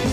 と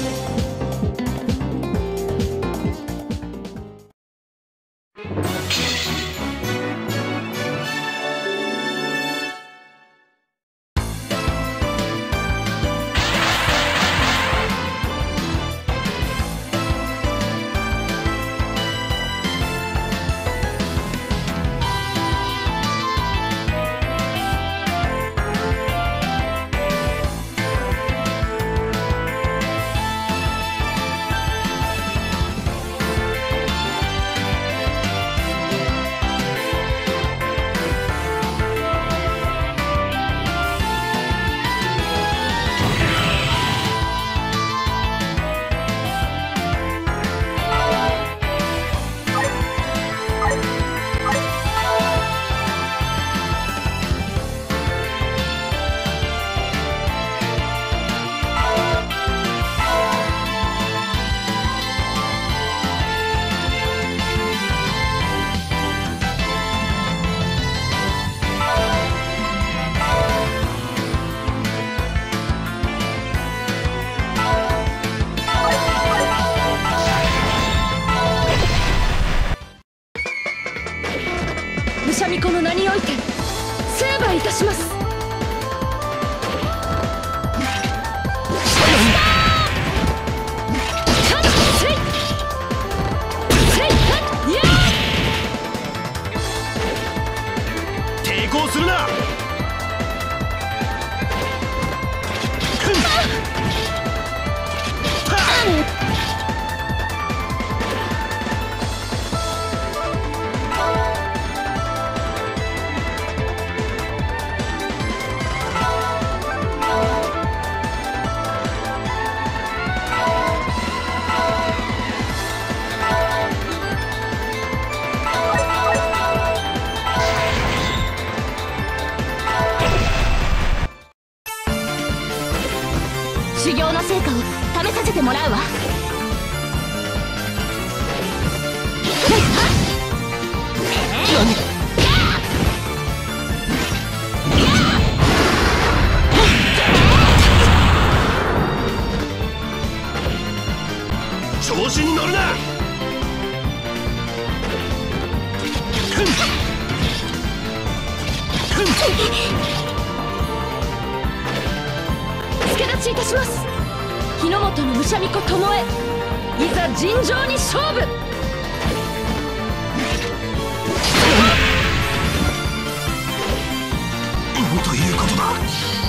いうことだ。